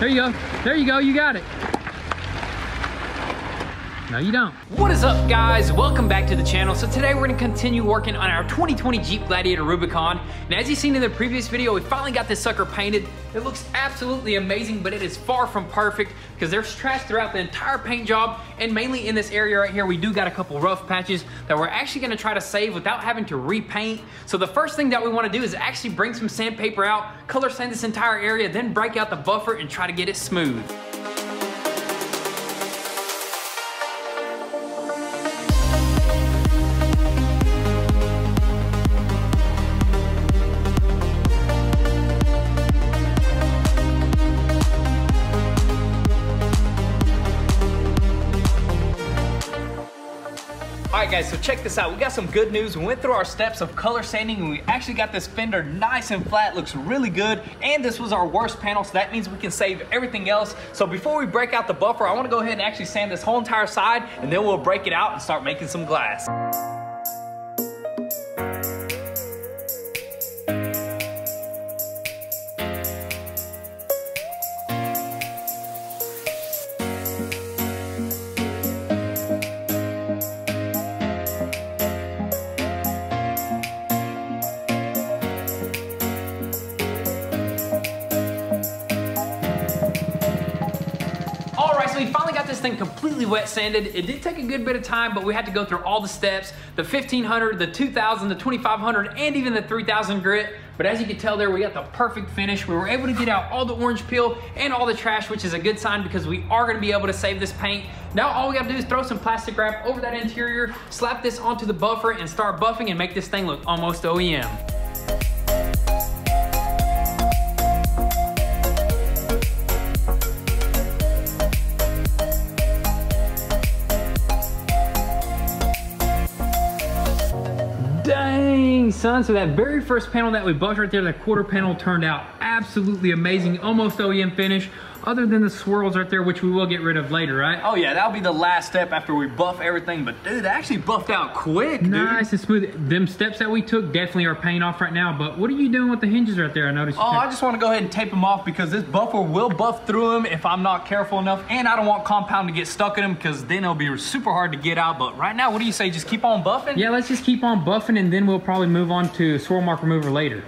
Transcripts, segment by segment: There you go. There you go. You got it. No, you don't. What is up, guys? Welcome back to the channel. So today we're gonna continue working on our 2020 Jeep Gladiator Rubicon. And as you've seen in the previous video, we finally got this sucker painted. It looks absolutely amazing, but it is far from perfect because there's trash throughout the entire paint job, and mainly in this area right here, we do got a couple rough patches that we're actually gonna try to save without having to repaint. So the first thing that we wanna do is actually bring some sandpaper out, color sand this entire area, then break out the buffer and try to get it smooth. Alright guys, so check this out. We got some good news. We went through our steps of color sanding and we actually got this fender nice and flat. Looks really good. And this was our worst panel, so that means we can save everything else. So before we break out the buffer, I want to go ahead and actually sand this whole entire side, and then we'll break it out and start making some glass. We finally got this thing completely wet sanded. It did take a good bit of time, but we had to go through all the steps, the 1500, the 2000, the 2500, and even the 3000 grit. But as you can tell there, we got the perfect finish. We were able to get out all the orange peel and all the trash, which is a good sign because we are gonna be able to save this paint. Now all we gotta do is throw some plastic wrap over that interior, slap this onto the buffer, and start buffing and make this thing look almost OEM. Son, so that very first panel that we buffed right there, that quarter panel, turned out absolutely amazing, almost OEM finish, other than the swirls right there, which we will get rid of later, right? Oh yeah, that'll be the last step after we buff everything, but dude, that actually buffed out quick, dude. Nice and smooth. Them steps that we took definitely are paying off right now, but what are you doing with the hinges right there? I noticed. Oh, I just want to go ahead and tape them off because this buffer will buff through them if I'm not careful enough, and I don't want compound to get stuck in them because then it'll be super hard to get out, but right now, what do you say, just keep on buffing? Yeah, let's just keep on buffing, and then we'll probably move on to swirl mark remover later.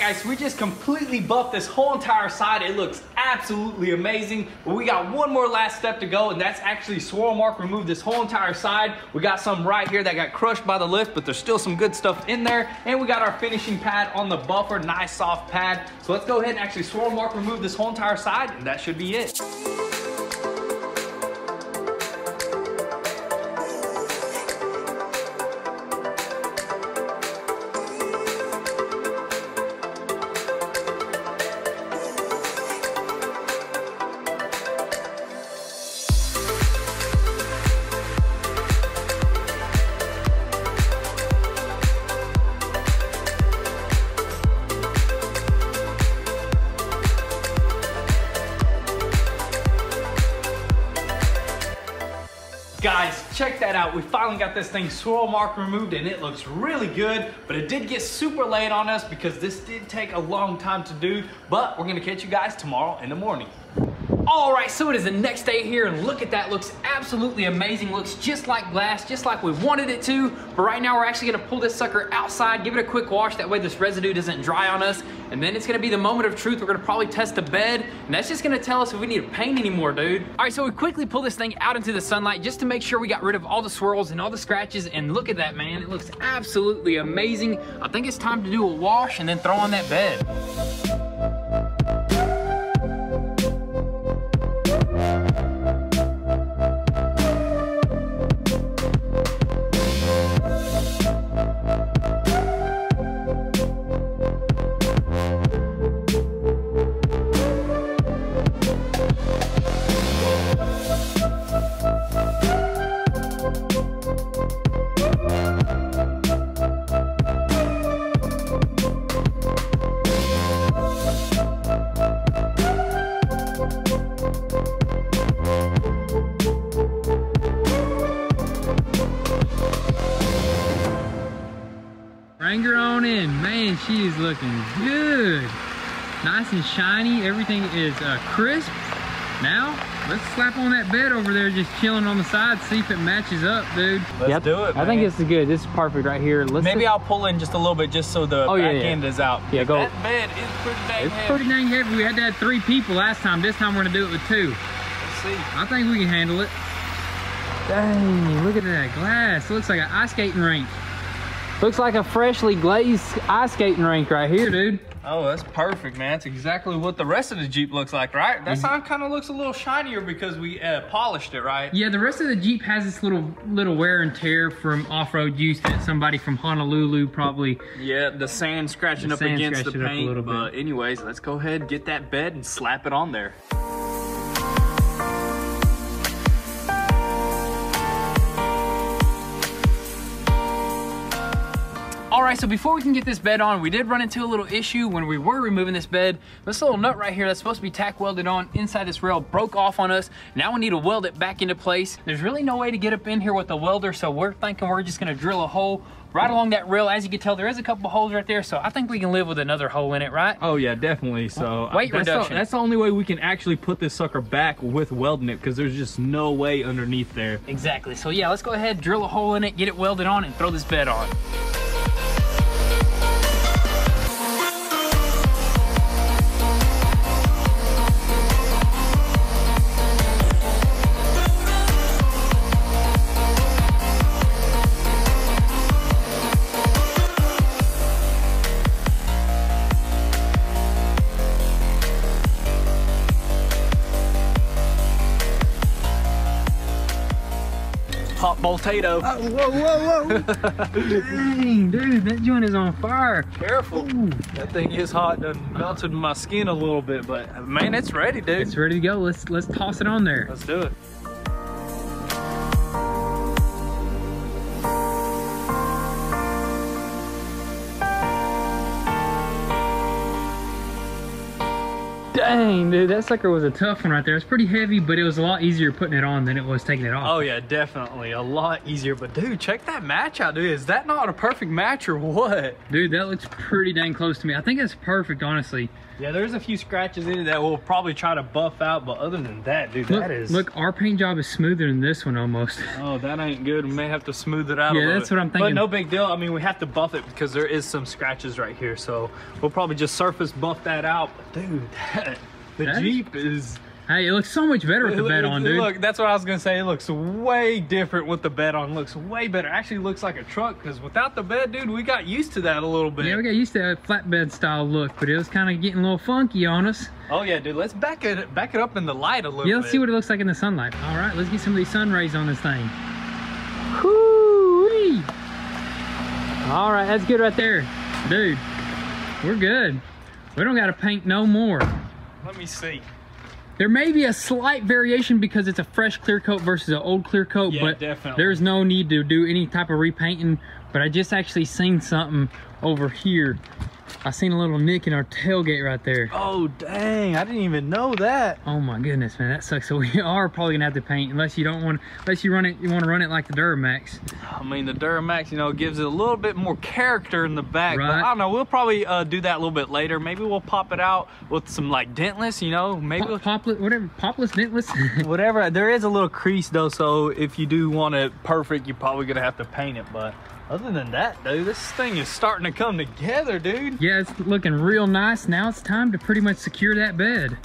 Guys, we just completely buffed this whole entire side. It looks absolutely amazing. We got one more last step to go, and that's actually swirl mark remove this whole entire side. We got some right here that got crushed by the lift, but there's still some good stuff in there. And we got our finishing pad on the buffer, nice soft pad. So let's go ahead and actually swirl mark remove this whole entire side, and that should be it. Guys, check that out. We finally got this thing swirl mark removed, and it looks really good, but it did get super late on us because this did take a long time to do, but we're gonna catch you guys tomorrow in the morning. All right, so it is the next day here, and look at that. Looks absolutely amazing. Looks just like glass, just like we wanted it to. But right now, we're actually gonna pull this sucker outside, give it a quick wash. That way this residue doesn't dry on us. And then it's gonna be the moment of truth. We're gonna probably test the bed, and that's just gonna tell us if we need to paint anymore, dude. All right, so we quickly pull this thing out into the sunlight just to make sure we got rid of all the swirls and all the scratches. And look at that, man. It looks absolutely amazing. I think it's time to do a wash and then throw on that bed. Bring her on in. Man, she is looking good. Nice and shiny. Everything is crisp. Now, let's slap on that bed over there just chilling on the side, see if it matches up, dude. Let's do it, man. I think this is good. This is perfect right here. Let's I'll pull in just a little bit just so the back end is out. Yeah, go. That bed is pretty dang heavy. It's pretty dang heavy. We had to have 3 people last time. This time we're going to do it with 2. Let's see. I think we can handle it. Dang, look at that glass. It looks like an ice skating rink. Looks like a freshly glazed ice skating rink right here, dude. Oh, that's perfect, man. That's exactly what the rest of the Jeep looks like, right? That's how it kind of looks a little shinier because we polished it, right? Yeah, the rest of the Jeep has this little wear and tear from off-road use that somebody from Honolulu probably... Yeah, the sand scratching the sand up against the paint. A little bit. But anyways, let's go ahead and get that bed and slap it on there. All right, so before we can get this bed on, we did run into a little issue when we were removing this bed. This little nut right here that's supposed to be tack welded on inside this rail broke off on us. Now we need to weld it back into place. There's really no way to get up in here with the welder, so we're thinking we're just gonna drill a hole right along that rail. As you can tell, there is a couple holes right there, so I think we can live with another hole in it, right? Oh yeah, definitely. So weight reduction. That's the only way we can actually put this sucker back with welding it, because there's just no way underneath there. Exactly, so yeah, let's go ahead, drill a hole in it, get it welded on, and throw this bed on. Hot potato. Oh, whoa, whoa, whoa. Dang, dude, that joint is on fire. Careful. Ooh. That thing is hot. Done melted my skin a little bit, but man, it's ready, dude. It's ready to go. Let's toss it on there. Let's do it. Dang, dude, that sucker was a tough one right there. It's pretty heavy, but it was a lot easier putting it on than it was taking it off. Oh yeah, definitely. A lot easier. But dude, check that match out, dude. Is that not a perfect match or what? Dude, that looks pretty dang close to me. I think it's perfect, honestly. Yeah, there's a few scratches in it that we'll probably try to buff out, but other than that, dude, look, that is... Look, our paint job is smoother than this one almost. Oh, that ain't good. We may have to smooth it out a little bit. Yeah, that's what I'm thinking. But no big deal. I mean, we have to buff it because there is some scratches right here, so we'll probably just surface buff that out. But dude, the Jeep is... Hey, it looks so much better with the bed on, dude. Look, that's what I was going to say. It looks way different with the bed on. It looks way better. Actually looks like a truck, because without the bed, dude, we got used to that a little bit. Yeah, we got used to that flatbed style look, but it was kind of getting a little funky on us. Oh, yeah, dude. Let's back it up in the light a little bit. Yeah, let's see what it looks like in the sunlight. All right, let's get some of these sun rays on this thing. Whoo-wee. All right, that's good right there. Dude, we're good. We don't got to paint no more. Let me see. There may be a slight variation because it's a fresh clear coat versus an old clear coat, yeah, but definitely. There's no need to do any type of repainting. But I just actually seen something over here I seen a little nick in our tailgate right there. Oh, dang, I didn't even know that. Oh my goodness, man, that sucks. So we are probably gonna have to paint, unless you wanna run it like the Duramax. I mean, the Duramax, you know, gives it a little bit more character in the back, right? But I don't know, we'll probably do that a little bit later. Maybe we'll pop it out with some like dentless, you know, maybe popless, dentless. Whatever, there is a little crease though, so if you do want it perfect, you're probably gonna have to paint it, but other than that, dude, this thing is starting to come together, dude. Yeah, it's looking real nice. Now it's time to pretty much secure that bed.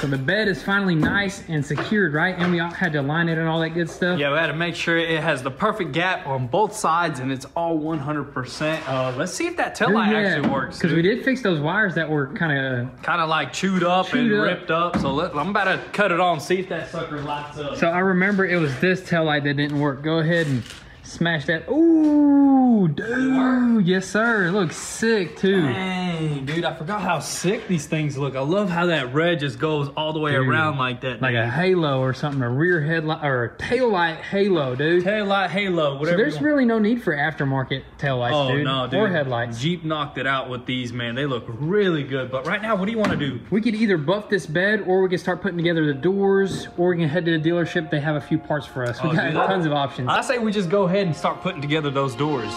So the bed is finally nice and secured, right? And we all had to line it and all that good stuff. Yeah, we had to make sure it has the perfect gap on both sides and it's all 100%. Let's see if that tail light actually works. Because we did fix those wires that were kind of like chewed up and ripped up. So I'm about to cut it on and see if that sucker lights up. So I remember it was this tail light that didn't work. Go ahead and smash that. Ooh, dude. Yes, sir. It looks sick, too. Dang, dude. I forgot how sick these things look. I love how that red just goes all the way around like that. Dude. Like a halo or something. A rear headlight or a tail light halo, dude. Tail light halo, whatever. So there's really no need for aftermarket tail lights, dude. Oh, no, dude. Or headlights. Jeep knocked it out with these, man. They look really good. But right now, what do you want to do? We could either buff this bed or we could start putting together the doors or we can head to the dealership. They have a few parts for us. We got tons of options. I say we just go ahead and start putting together those doors.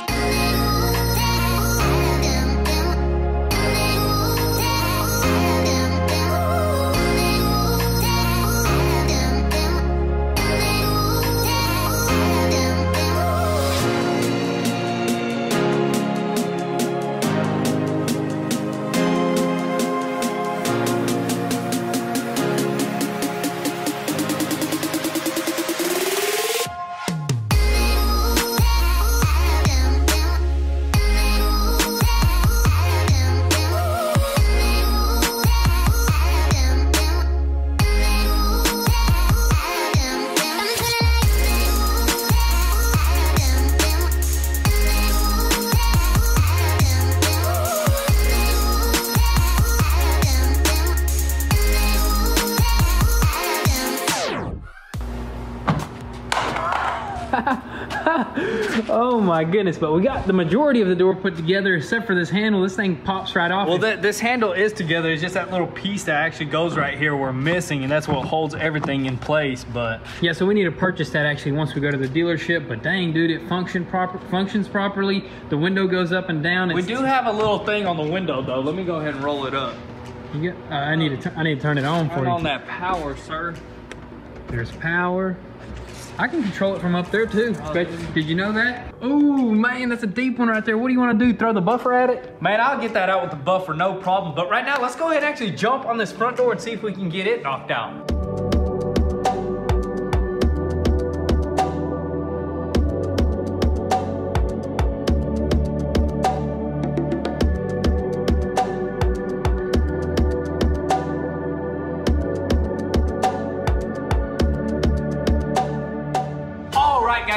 Oh my goodness, but we got the majority of the door put together except for this handle. This thing pops right off. Well, this handle is together. It's just that little piece that actually goes right here we're missing, and that's what holds everything in place. But yeah, so we need to purchase that actually once we go to the dealership. But dang, dude, it functions properly. The window goes up and down. We do have a little thing on the window though. Let me go ahead and roll it up. You get, I need to turn it on for you. Turn on that power, sir. There's power. I can control it from up there too. Did you know that? Oh man, that's a deep one right there. What do you want to do, throw the buffer at it? Man, I'll get that out with the buffer, no problem. But right now, let's go ahead and actually jump on this front door and see if we can get it knocked out.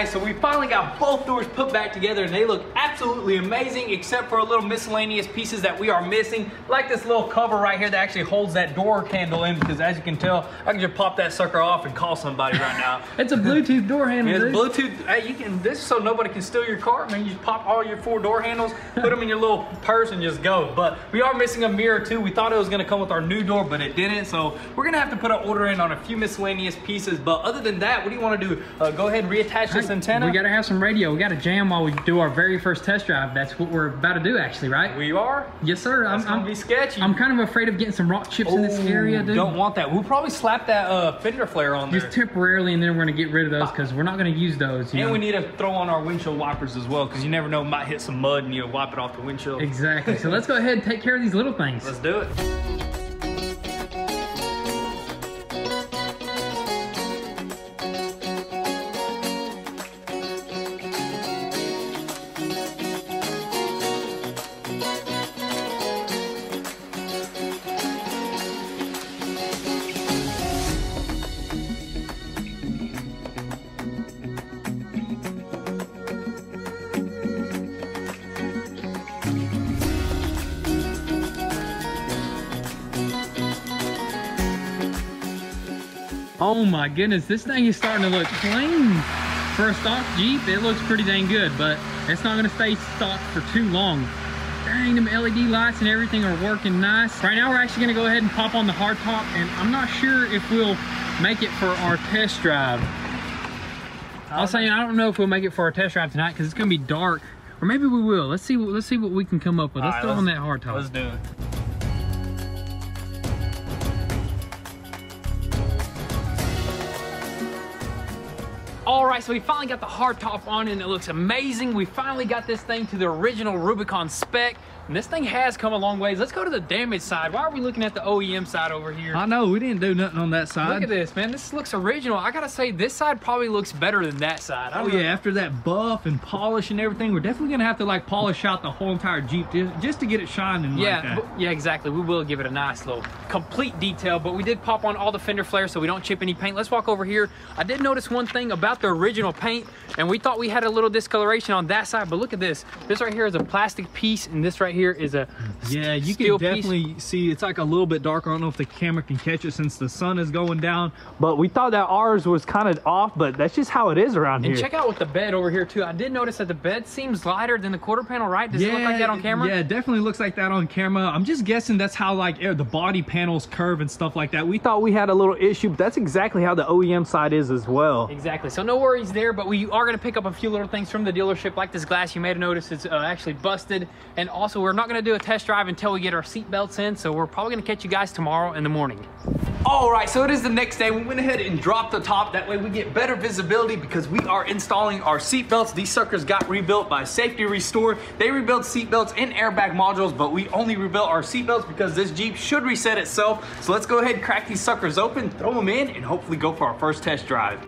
So we finally got both doors put back together and they look absolutely amazing except for a little miscellaneous pieces that we are missing, like this little cover right here that actually holds that door handle in, because as you can tell, I can just pop that sucker off and call somebody right now. It's a Bluetooth door handle. It's Bluetooth. Hey, you can, this is so nobody can steal your car. I mean, you pop all your four door handles, put them in your little purse and just go. But we are missing a mirror too. We thought it was gonna come with our new door, but it didn't. So we're gonna have to put an order in on a few miscellaneous pieces. But other than that, what do you wanna do? Go ahead and reattach this antenna. We gotta have some radio. We gotta jam while we do our very first test drive. That's what we're about to do, actually, right? We are. Yes, sir. That's gonna be sketchy. I'm kind of afraid of getting some rock chips in this area, dude. Don't want that. We'll probably slap that fender flare on there. Just temporarily, and then we're gonna get rid of those because we're not gonna use those. You know? We need to throw on our windshield wipers as well, because you never know, might hit some mud and you'll wipe it off the windshield. Exactly. So let's go ahead and take care of these little things. Let's do it. Oh my goodness, this thing is starting to look clean. For a stock Jeep, it looks pretty dang good, but it's not gonna stay stock for too long. Dang, them LED lights and everything are working nice. Right now, we're actually gonna go ahead and pop on the hard top, and I'm not sure if we'll make it for our test drive. I was saying, I don't know if we'll make it for our test drive tonight because it's gonna be dark, or maybe we will. Let's see what we can come up with. Let's throw on that hard top. Let's do it. All right, so we finally got the hard top on and it looks amazing. We finally got this thing to the original Rubicon spec. And this thing has come a long ways. Let's go to the damage side. Why are we looking at the OEM side over here? I know, we didn't do nothing on that side. Look at this, man. This looks original. I gotta say, this side probably looks better than that side. Oh yeah, after that buff and polish and everything, we're definitely gonna have to like polish out the whole entire Jeep just to get it shining like that. Yeah, exactly. We will give it a nice little complete detail, but we did pop on all the fender flares so we don't chip any paint. Let's walk over here. I did notice one thing about the original paint, and we thought we had a little discoloration on that side, but look at this. This right here is a plastic piece, and this right here is a you can definitely see it's like a little bit dark. I don't know if the camera can catch it since the sun is going down, but we thought that ours was kind of off, but that's just how it is around here. And check out with the bed over here too. I did notice that the bed seems lighter than the quarter panel, right? Does it look like that on camera? Yeah, it definitely looks like that on camera. I'm just guessing that's how like the body panels curve and stuff like that. We thought we had a little issue, but that's exactly how the OEM side is as well. Exactly, so no worries there, but we are going to pick up a few little things from the dealership, like this glass. You may have noticed it's actually busted, and also we're not going to do a test drive until we get our seat belts in, so we're probably going to catch you guys tomorrow in the morning. All right, so it is the next day. We went ahead and dropped the top. That way we get better visibility because we are installing our seat belts. These suckers got rebuilt by Safety Restore. They rebuild seat belts and airbag modules, but we only rebuilt our seat belts because this Jeep should reset itself. So let's go ahead and crack these suckers open, throw them in, and hopefully go for our first test drive.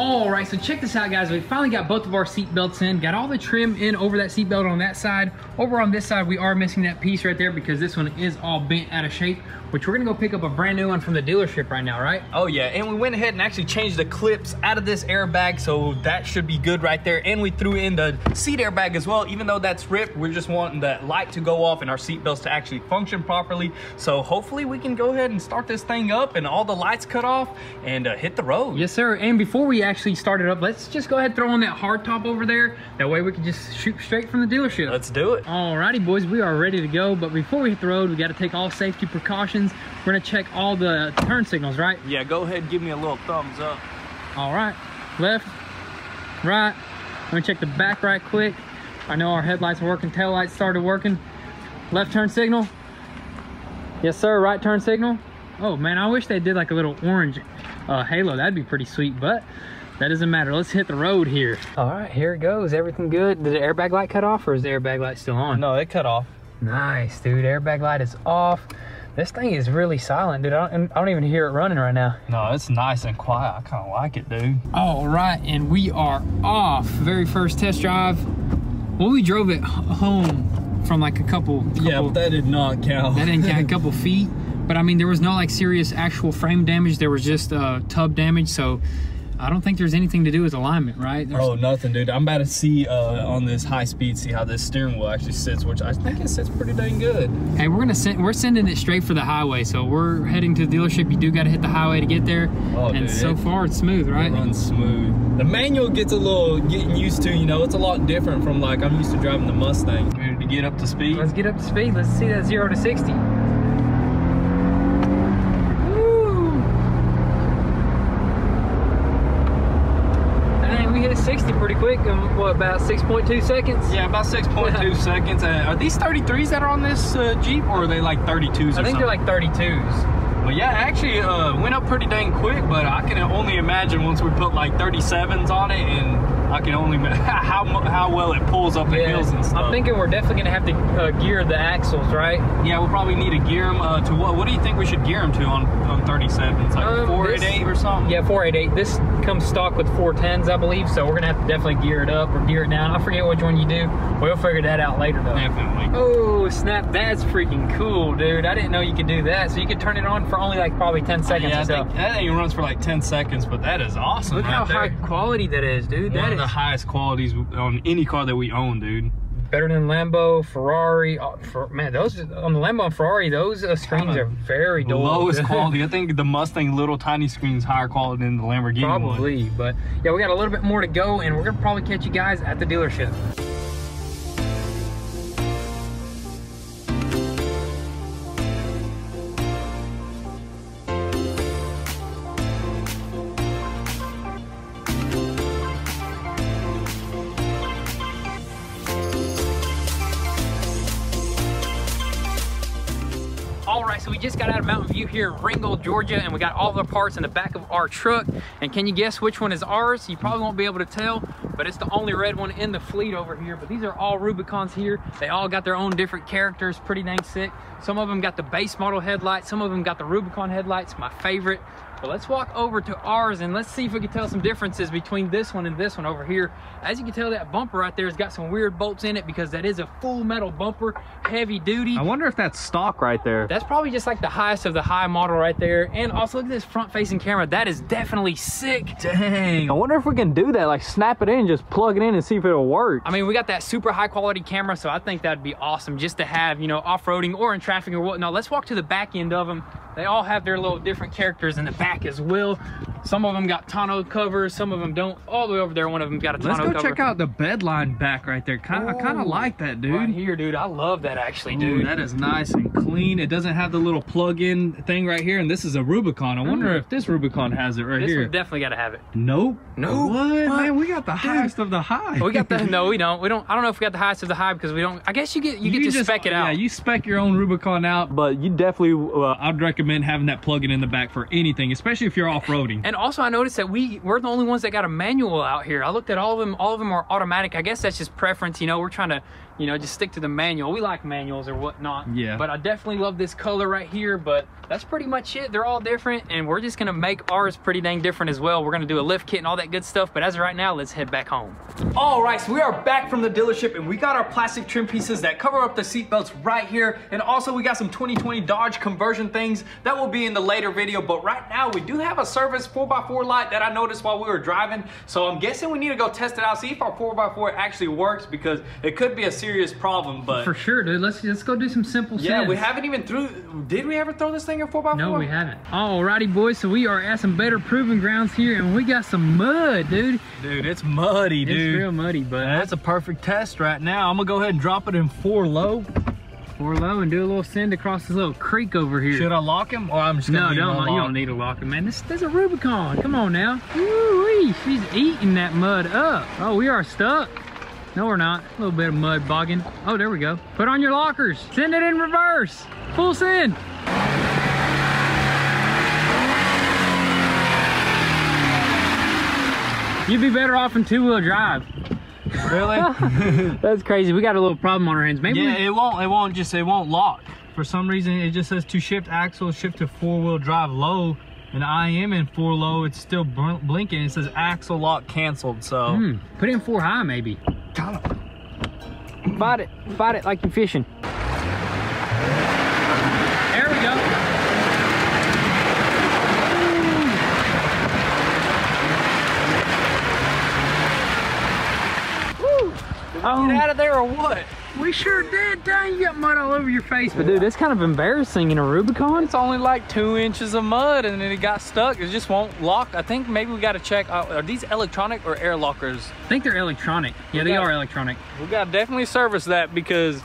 All right, so check this out, guys. We finally got both of our seat belts in, got all the trim in over that seat belt on that side. Over on this side, we are missing that piece right there because this one is all bent out of shape, which we're gonna go pick up a brand new one from the dealership right now, right? Oh yeah, and we went ahead and actually changed the clips out of this airbag, so that should be good right there. And we threw in the seat airbag as well. Even though that's ripped, we're just wanting that light to go off and our seat belts to actually function properly. So hopefully we can go ahead and start this thing up and all the lights cut off and hit the road. Yes, sir, and before we actually start it up, let's just go ahead and throw on that hard top over there. That way we can just shoot straight from the dealership. Let's do it. Alrighty, boys, we are ready to go, but before we hit the road, we got to take all safety precautions. We're gonna check all the turn signals, right? Yeah, go ahead and give me a little thumbs up. All right, left, right. I'm gonna check the back right quick. I know our headlights are working, tail lights started working. Left turn signal. Yes, sir. Right turn signal. Oh man, I wish they did like a little orange halo. That'd be pretty sweet, but that doesn't matter. Let's hit the road here. All right, here it goes. Everything good? Did the airbag light cut off, or is the airbag light still on? No, it cut off. Nice, dude. Airbag light is off. This thing is really silent, dude. I don't even hear it running right now. No, it's nice and quiet. I kind of like it, dude. All right, and we are off. Very first test drive. Well, we drove it home from like a couple yeah, but that did not count. That didn't count. A couple feet. But I mean, there was no like serious actual frame damage. There was just tub damage, so I don't think there's anything to do with alignment, right? There's nothing, dude. I'm about to see on this high speed, see how this steering wheel actually sits, which I think it sits pretty dang good. Hey, we're sending it straight for the highway, so we're heading to the dealership. You do got to hit the highway to get there, and dude, so far it's smooth, right? It runs smooth. The manual gets a little getting used to, you know. It's a lot different from like I'm used to driving the Mustang. Ready to get up to speed? Let's get up to speed. Let's see that 0 to 60. 360 pretty quick in what, about 6.2 seconds? Yeah, about 6.2 seconds. Are these 33s that are on this Jeep, or are they like 32s or something? I think they're like 32s. But yeah, actually went up pretty dang quick, but I can only imagine once we put like 37s on it, and I can only imagine how well it pulls up the hills and stuff. I'm thinking we're definitely going to have to gear the axles, right? Yeah, we'll probably need to gear them to what do you think we should gear them to on 37s? Like 488 or something? Yeah, 488. This comes stock with 410s, I believe, so we're going to have to definitely gear it up or gear it down. I forget which one you do. We'll figure that out later, though. Definitely. Oh, snap. That's freaking cool, dude. I didn't know you could do that. So you could turn it on for only like probably 10 seconds or so. I think that thing runs for like 10 seconds, but that is awesome. Look how high quality that is, dude. One of the highest qualities on any car that we own, dude. Better than Lambo, Ferrari. Man, those on the Lambo and Ferrari, those screens are very dull. Lowest quality. I think the Mustang little tiny screen's higher quality than the Lamborghini probably one. But yeah, we got a little bit more to go, and we're gonna probably catch you guys at the dealership. So we just got out of Mountain View here in Ringgold, Georgia, and we got all the parts in the back of our truck. And can you guess which one is ours? You probably won't be able to tell, but it's the only red one in the fleet over here. But these are all Rubicons here. They all got their own different characters, pretty dang sick. Some of them got the base model headlights, some of them got the Rubicon headlights, my favorite. But let's walk over to ours and let's see if we can tell some differences between this one and this one over here. As you can tell, that bumper right there has got some weird bolts in it because that is a full metal bumper, heavy duty. I wonder if that's stock right there. That's probably just like the highest of the high model right there. And also look at this front facing camera. That is definitely sick. Dang, I wonder if we can do that, like snap it in, just plug it in and see if it'll work. I mean, we got that super high quality camera, so I think that'd be awesome just to have, you know, off-roading or in traffic or whatnot. Let's walk to the back end of them. They all have their little different characters in the back as well. Some of them got tonneau covers, some of them don't. All the way over there, one of them's got a tonneau cover. Let's go check out the bedline back right there. I kind of like that, dude. Right here, dude. I love that, actually, dude. Ooh, that is nice and clean. It doesn't have the little plug-in thing right here, and this is a Rubicon. I wonder if this Rubicon has it right here. This one definitely got to have it. Nope. No. What? Man, we got the highest of the high. We got the I don't know if we got the highest of the high because we don't. I guess you get to spec it out. Yeah, you spec your own Rubicon out, but you definitely I'd recommend having that plug-in in the back for anything, especially if you're off-roading. And also I noticed that we're the only ones that got a manual out here. I looked at all of them. All of them are automatic. I guess that's just preference, you know. We're trying to, you know, just stick to the manual. We like manuals or whatnot. Yeah, but I definitely love this color right here. But that's pretty much it. They're all different, and we're just gonna make ours pretty dang different as well. We're gonna do a lift kit and all that good stuff, but as of right now, let's head back home. All right, so we are back from the dealership, and we got our plastic trim pieces that cover up the seat belts right here. And also we got some 2020 Dodge conversion things that will be in the later video, but right now we do have a service 4x4 light that I noticed while we were driving, so I'm guessing we need to go test it out, see if our 4x4 actually works, because it could be a serious problem. But for sure, dude, let's go do some simple sense. We haven't even did we ever throw this thing in 4x4? No, we haven't. Alrighty, boys, so we are at some better proving grounds here, and we got some mud, dude. It's muddy, dude. It's real muddy, but that's a perfect test right now. I'm gonna go ahead and drop it in 4-low. 4-low and do a little send across this little creek over here. Should I lock him, or I'm just gonna No, you don't need to lock him, man. This is a Rubicon. Come on now. Woo-wee, she's eating that mud up. Oh, we are stuck. No, we're not. A little bit of mud bogging. Oh, there we go. Put on your lockers. Send it in reverse. Full send. You'd be better off in 2-wheel drive. Really? That's crazy. We got a little problem on our hands. Maybe it won't lock. For some reason, it just says to shift axle, shift to 4-wheel drive low, and I am in 4-low. It's still blinking. It says axle lock canceled. So put it in 4-high maybe. Got it. Fight it like you're fishing. There we go. Get out of there or what? We sure did. Dang, you got mud all over your face. But dude, that's kind of embarrassing in a Rubicon. It's only like 2 inches of mud, and then it got stuck. It just won't lock. I think maybe we got to check. Are these electronic or air lockers? I think they're electronic. Yeah, they are electronic. We got to definitely service that, because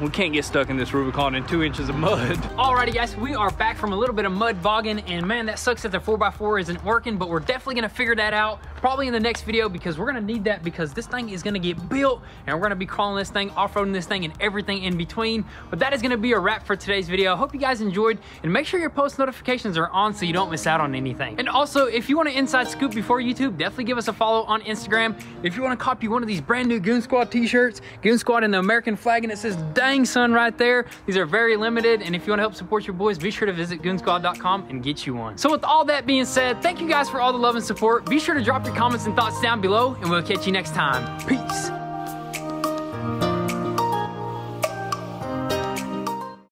we can't get stuck in this Rubicon in 2 inches of mud. Alrighty guys, we are back from a little bit of mud bogging, and man, that sucks that the 4x4 isn't working, but we're definitely gonna figure that out probably in the next video, because we're gonna need that, because this thing is gonna get built and we're gonna be crawling this thing, off-roading this thing, and everything in between. But that is gonna be a wrap for today's video. Hope you guys enjoyed, and make sure your post notifications are on so you don't miss out on anything. And also, if you want an inside scoop before YouTube, definitely give us a follow on Instagram. If you want to copy one of these brand new Goonzquad t-shirts, Goonzquad in the American flag, and it says dang son right there. These are very limited, and if you want to help support your boys, be sure to visit goonzquad.com and get you one. So with all that being said, thank you guys for all the love and support. Be sure to drop your comments and thoughts down below, and we'll catch you next time. Peace.